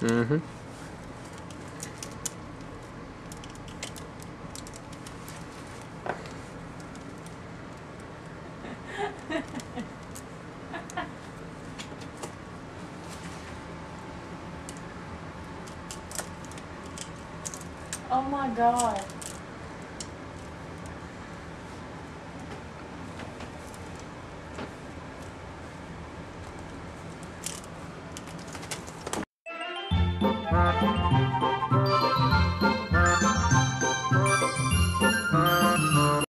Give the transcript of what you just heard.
Mm-hmm. Oh my God.